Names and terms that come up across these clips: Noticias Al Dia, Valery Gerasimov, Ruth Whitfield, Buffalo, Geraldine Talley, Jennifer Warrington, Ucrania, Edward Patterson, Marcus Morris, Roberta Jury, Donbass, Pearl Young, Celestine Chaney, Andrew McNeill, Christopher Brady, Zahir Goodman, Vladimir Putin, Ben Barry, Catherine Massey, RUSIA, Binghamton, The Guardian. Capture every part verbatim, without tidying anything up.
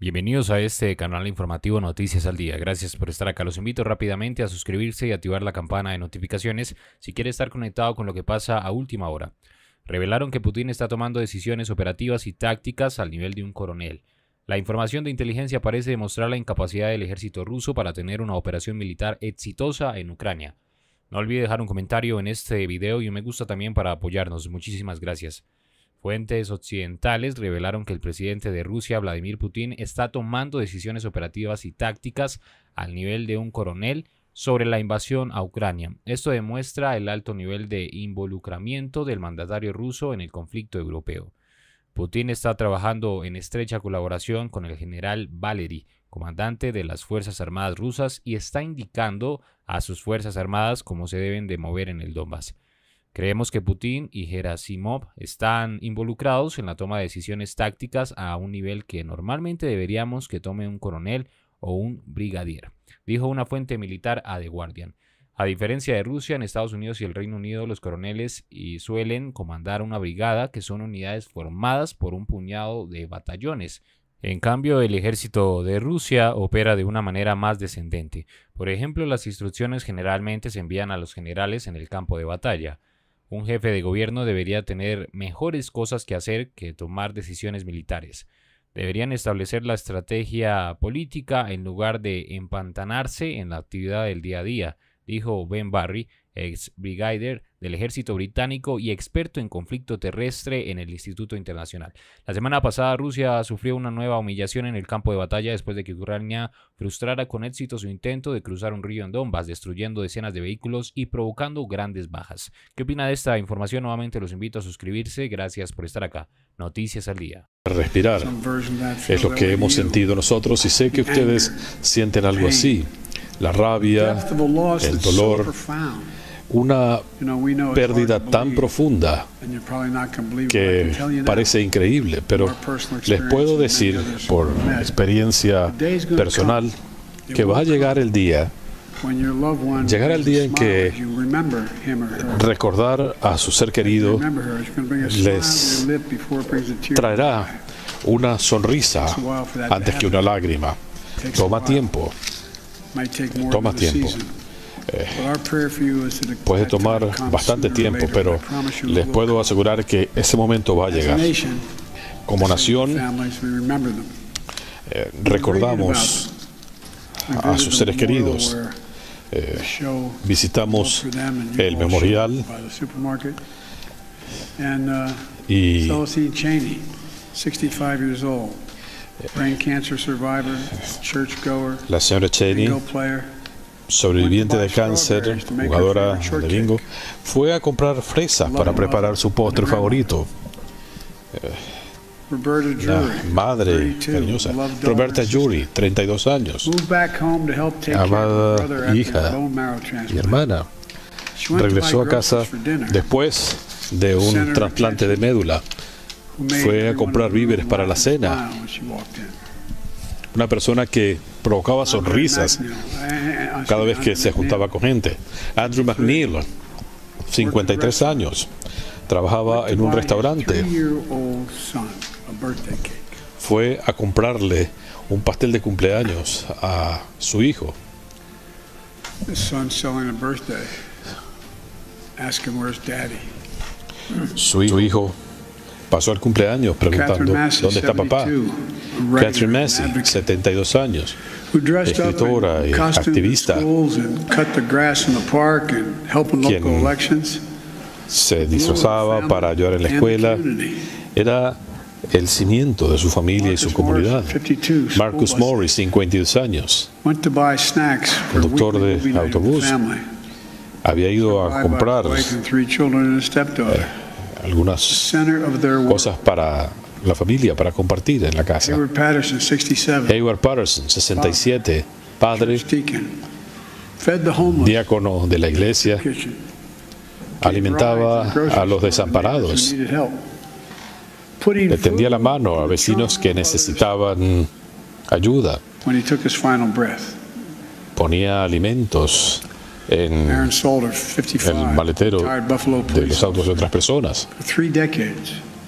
Bienvenidos a este canal informativo Noticias al Día. Gracias por estar acá. Los invito rápidamente a suscribirse y activar la campana de notificaciones si quiere estar conectado con lo que pasa a última hora. Revelaron que Putin está tomando decisiones operativas y tácticas al nivel de un coronel. La información de inteligencia parece demostrar la incapacidad del ejército ruso para tener una operación militar exitosa en Ucrania. No olvide dejar un comentario en este video y un me gusta también para apoyarnos. Muchísimas gracias. Fuentes occidentales revelaron que el presidente de Rusia, Vladimir Putin, está tomando decisiones operativas y tácticas al nivel de un coronel sobre la invasión a Ucrania. Esto demuestra el alto nivel de involucramiento del mandatario ruso en el conflicto europeo. Putin está trabajando en estrecha colaboración con el general Valery, comandante de las Fuerzas Armadas rusas, y está indicando a sus Fuerzas Armadas cómo se deben de mover en el Donbass. Creemos que Putin y Gerasimov están involucrados en la toma de decisiones tácticas a un nivel que normalmente deberíamos que tome un coronel o un brigadier, dijo una fuente militar a The Guardian. A diferencia de Rusia, en Estados Unidos y el Reino Unido, los coroneles y suelen comandar una brigada, que son unidades formadas por un puñado de batallones. En cambio, el ejército de Rusia opera de una manera más descendente. Por ejemplo, las instrucciones generalmente se envían a los generales en el campo de batalla. Un jefe de gobierno debería tener mejores cosas que hacer que tomar decisiones militares. Deberían establecer la estrategia política en lugar de empantanarse en la actividad del día a día, dijo Ben Barry, ex brigadier del ejército británico y experto en conflicto terrestre en el Instituto Internacional. La semana pasada Rusia sufrió una nueva humillación en el campo de batalla después de que Ucrania frustrara con éxito su intento de cruzar un río en Donbass, destruyendo decenas de vehículos y provocando grandes bajas. ¿Qué opina de esta información? Nuevamente los invito a suscribirse. Gracias por estar acá. Noticias al Día. Respirar es lo que hemos sentido nosotros y sé que ustedes sienten algo así. La rabia, el dolor, una pérdida tan profunda que parece increíble, pero les puedo decir por experiencia personal que va a llegar el día, llegará el día en que recordar a su ser querido les traerá una sonrisa antes que una lágrima. Toma tiempo. Toma tiempo. Eh, puede tomar bastante tiempo, pero les puedo asegurar que ese momento va a llegar. Como nación, eh, recordamos a sus seres queridos. Eh, visitamos el memorial y Celestine Chaney, sesenta y cinco años. Brain cancer survivor, churchgoer, la señora Chaney, sobreviviente de cáncer, jugadora de bingo, fue a comprar fresas para preparar su postre favorito. La madre cariñosa, Roberta Jury, treinta y dos años, amada hija y hermana, regresó a casa después de un trasplante de médula. Fue a comprar víveres para la cena. Una persona que provocaba sonrisas cada vez que se juntaba con gente. Andrew McNeill, cincuenta y tres años, trabajaba en un restaurante. Fue a comprarle un pastel de cumpleaños a su hijo. Su hijo pasó el cumpleaños preguntando, ¿dónde está papá? Catherine Massey, setenta y dos años, escritora y activista, quien se disfrazaba para ayudar en la escuela, era el cimiento de su familia y su comunidad. Marcus Morris, cincuenta y dos años, conductor de autobús, había ido a comprar Eh, algunas cosas para la familia, para compartir en la casa. Edward Patterson, sesenta y siete, padre, diácono de la iglesia, alimentaba a los desamparados, le tendía la mano a vecinos que necesitaban ayuda, ponía alimentos en el maletero de los autos de otras personas.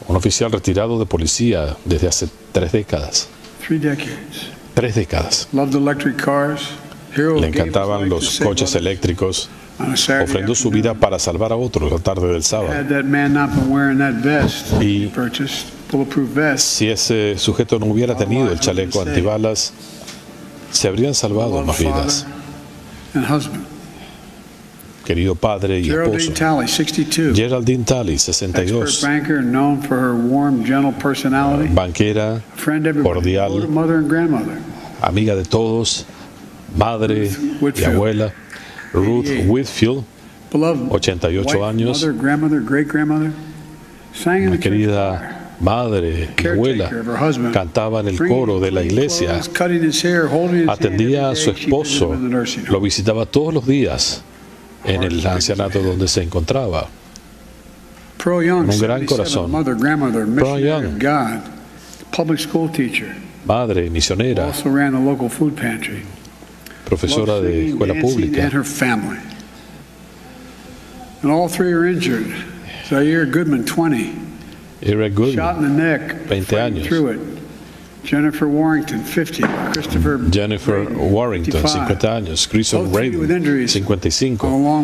Un oficial retirado de policía desde hace tres décadas. Three decades. Tres décadas. Loved electric cars. Le encantaban los coches eléctricos. Ofrendó su vida para salvar a otros la tarde del sábado. Y si ese sujeto no hubiera tenido el chaleco antibalas, se habrían salvado más vidas. Querido padre y esposo. Geraldine Talley, sesenta y dos. Banquera, cordial, amiga de todos, madre y abuela. Ruth Whitfield, ochenta y ocho años, una querida madre y abuela, cantaba en el coro de la iglesia, atendía a su esposo, lo visitaba todos los días en el ancianato donde se encontraba. Con un gran corazón. Pearl Young, madre misionera, profesora de escuela pública. Zahir Goodman, veinte años. Jennifer Warrington, cincuenta años. Christopher Brady, cincuenta y cinco.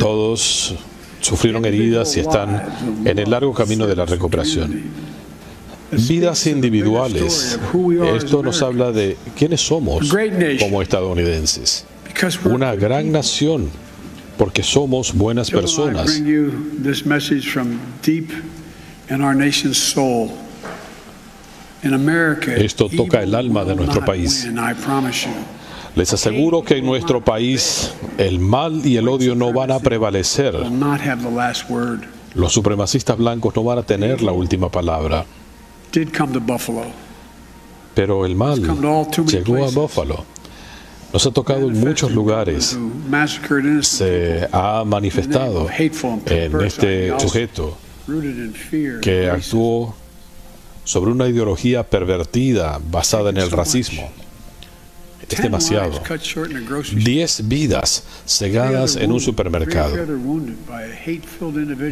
Todos sufrieron heridas y están en el largo camino de la recuperación. Vidas individuales. Esto nos habla de quiénes somos como estadounidenses. Una gran nación, porque somos buenas personas. Esto toca el alma de nuestro país. Les aseguro que en nuestro país el mal y el odio no van a prevalecer. Los supremacistas blancos no van a tener la última palabra. Pero el mal llegó a Buffalo. Nos ha tocado en muchos lugares. Se ha manifestado en este sujeto que actuó sobre una ideología pervertida basada en el racismo. Es demasiado. Diez vidas cegadas en un supermercado.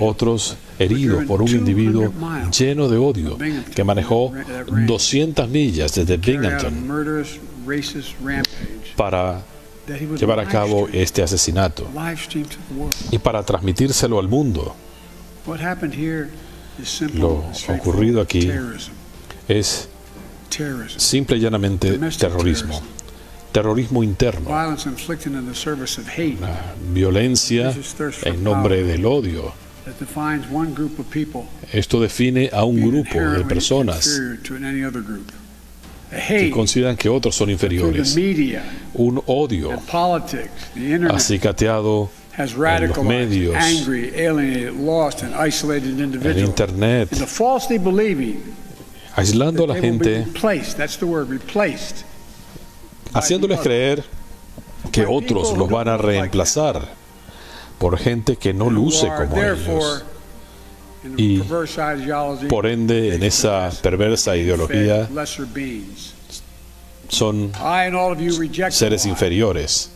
Otros heridos por un individuo lleno de odio que manejó doscientas millas desde Binghamton para llevar a cabo este asesinato y para transmitírselo al mundo. Lo ocurrido aquí es simple y llanamente terrorismo. Terrorismo interno, una violencia en nombre del odio. Esto define a un grupo de personas que consideran que otros son inferiores. Un odio acicateado en los medios, en Internet, aislando a la gente, haciéndoles creer que otros los van a reemplazar por gente que no luce como ellos. Y por ende, en esa perversa ideología, son seres inferiores.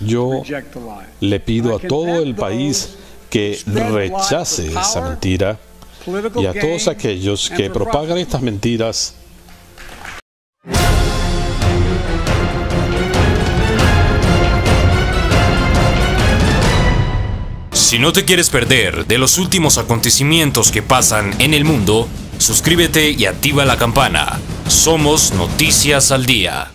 Yo le pido a todo el país que rechace esa mentira y a todos aquellos que propagan estas mentiras. Si no te quieres perder de los últimos acontecimientos que pasan en el mundo, suscríbete y activa la campana. Somos Noticias al Día.